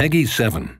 Peggy 7.